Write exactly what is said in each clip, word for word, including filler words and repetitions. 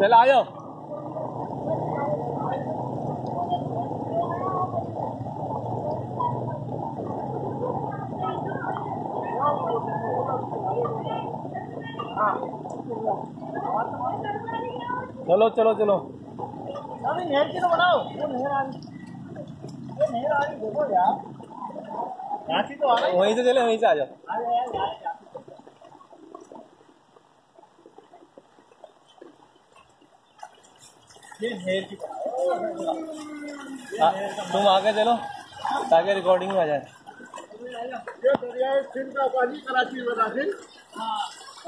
चल आ जाओ। चलो चलो चलो नहर की तो बनाओ, वो नहर आ रही देखो यार, काशी तो आ रही, वहीं से चले, वहीं से आ जाओ। ये नहर की तुम आगे चलो ताकि रिकॉर्डिंग में आ जाए। ये दरियाए सिंध का पानी कराची में दाखिल,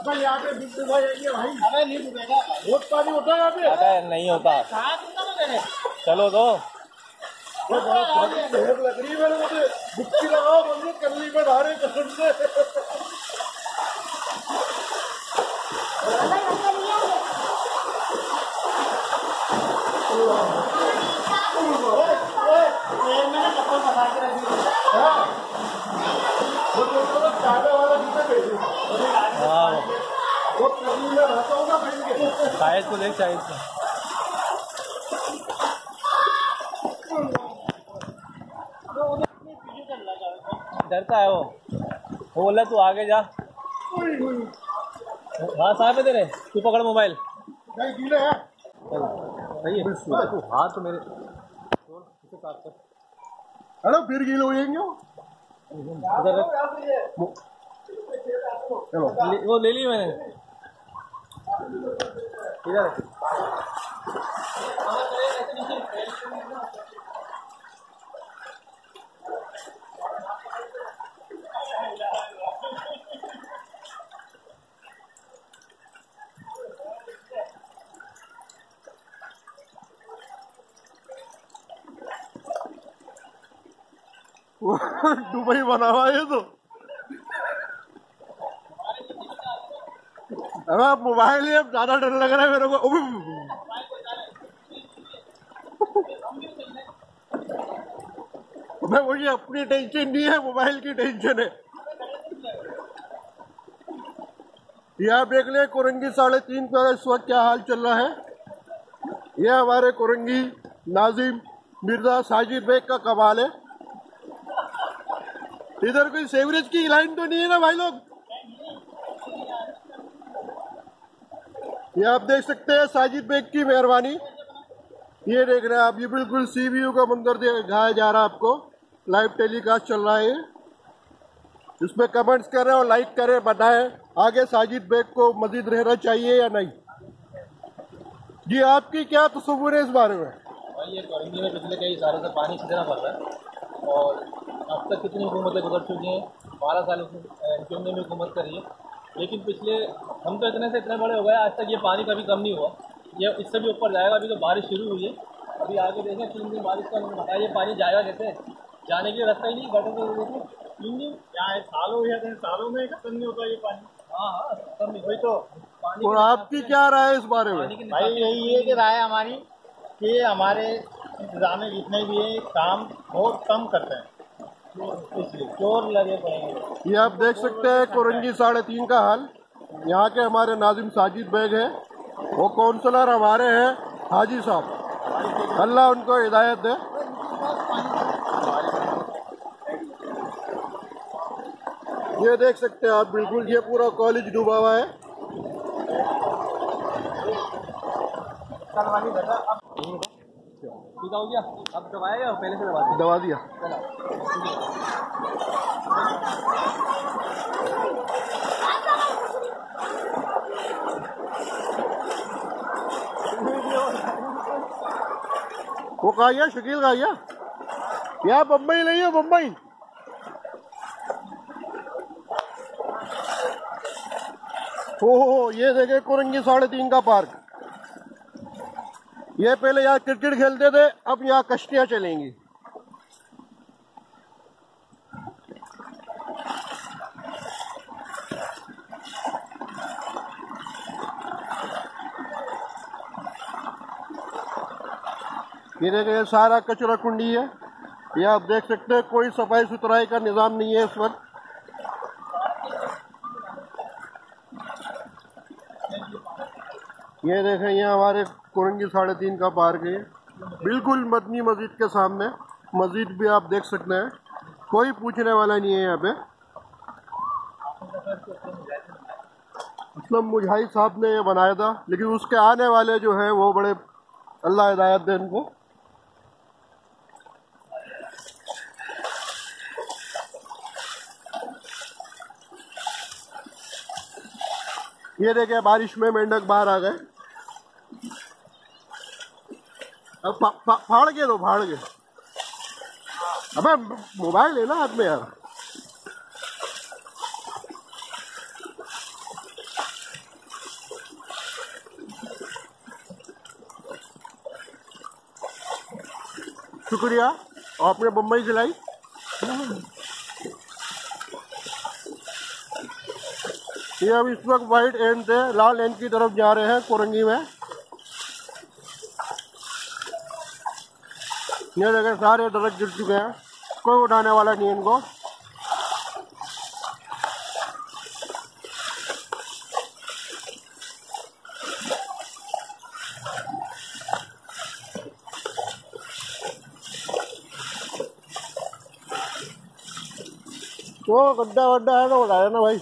अबे यहाँ पे डूबा जाएंगे भाई। अबे नहीं डूबेगा, बहुत पानी होता है यहाँ पे। अबे नहीं होता, चलो दो लग रही है मुझे, बुक्की लगाओ मुझे करनी में धारे कसम से। शायद को देख, शायद को डरता है वो वो बोला तू आगे जा। हाँ साहब है तेरे, तू पकड़ मोबाइल। सही है, तू हाथ मेरे अरे फिर गीले हो जाएंगे। चलो वो ले ली मैंने इधर। दुबई बना हुआ है तो अरे आप मोबाइल ही, अब ज्यादा डर लग रहा है मेरे को। मैं मुझे अपनी टेंशन नहीं है, मोबाइल की टेंशन है। यह देख ले कोरंगी साढ़े तीन पर इस वक्त क्या हाल चल रहा है। यह हमारे कोरंगी नाजिम मिर्जा साजिद बेग का कमाल है। इधर कोई सेवरेज की लाइन तो नहीं है ना भाई लोग। ये आप देख सकते हैं साजिद बेग की मेहरबानी। ये देख रहे हैं आप, ये बिल्कुल सीवीयू का मंदिर दिखाया जा रहा है आपको। लाइव टेलीकास्ट चल रहा है, इसमें कमेंट्स करें और लाइक करें, बताएं आगे साजिद बेग को मजीद रहना चाहिए या नहीं। जी आपकी क्या तस्वीर है इस बारे में? भाई ये कोरंगी में पिछले कई सालों से पानी कितना पड़ रहा है और अब तक कितनी हुकूमतें गुजर चुकी हैं, बारह सालों से हुकूमत करी है, लेकिन पिछले हम तो इतने से इतने बड़े हो गए, आज तक ये पानी कभी कम नहीं हुआ, ये इससे भी ऊपर जाएगा। अभी तो बारिश शुरू हुई है, अभी आगे देखें तीन दिन बारिश का उन्होंने बताया, ये पानी जाएगा कैसे, जाने के लिए रास्ता ही नहीं। गटर तो देखें तीन दिन यहाँ सालों या सालों में खत्म नहीं होता ये पानी। हाँ हाँ खत्म नहीं, वही तो पानी। और आपकी क्या राय है इस बारे में? भाई यही है कि राय हमारी कि हमारे इंतजाम जितने भी है काम बहुत कम करते हैं, चोर लगे पड़ेंगे। ये आप देख सकते हैं कोरंगी साढ़े तीन का हाल। यहाँ के हमारे नाजिम साजिद बेग हैं, वो काउंसलर हमारे हैं हाजी साहब, अल्लाह उनको हिदायत दे। ये देख सकते हैं आप बिल्कुल, ये पूरा कॉलेज डूबा हुआ है। सीधा हो गया, अब दबाया या पहले से दबा दिया? दबा दिया। वो कहा शकील का आया, यहाँ बम्बई नहीं है, बम्बई हो हो। ये देखे कोरंगी साढ़े तीन का पार्क। ये पहले यहाँ क्रिकेट खेलते थे, अब यहाँ कश्तियाँ चलेंगी। ये देखिए सारा कचरा कुंडी है, ये आप देख सकते हैं, कोई सफाई सुथराई का निज़ाम नहीं है इस वक्त। ये देखें, ये हमारे कुरंगी साढ़े तीन का पार्क है, बिल्कुल मदनी मस्जिद के सामने। मस्जिद भी आप देख सकते हैं, कोई पूछने वाला नहीं है यहाँ पे। मतलब मुजाहिद साहब ने ये बनाया था, लेकिन उसके आने वाले जो हैं वो बड़े, अल्लाह हिदायत दे इनको। ये देखे बारिश में मेंढक बाहर आ गए। अब फा, फा, फाड़ के दो, फाड़ के। अबे मोबाइल है ना हाथ में यार। शुक्रिया आपने बम्बई जलाई। ये अब इस वक्त वाइट एंड से लाल एंड की तरफ जा रहे हैं कोरंगी में। ये देखें सारे दरख्त गिर चुके हैं, कोई उठाने वाला नहीं है इनको। वो गड्ढा वड्ढा है तो बताया ना भाई।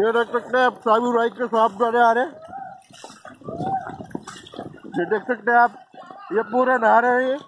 ये देख सकते हैं आप साहू राय के साहब जाने आ रहे हैं। ये देख सकते हैं आप, ये पूरे नहा रहे हैं।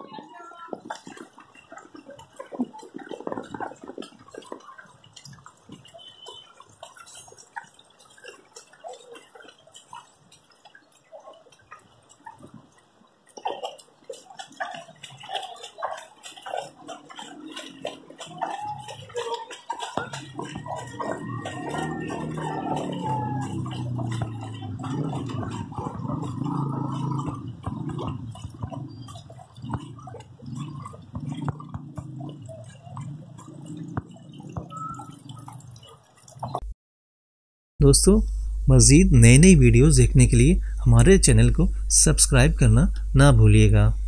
दोस्तों, मज़ीद नई नई वीडियोस देखने के लिए हमारे चैनल को सब्सक्राइब करना ना भूलिएगा।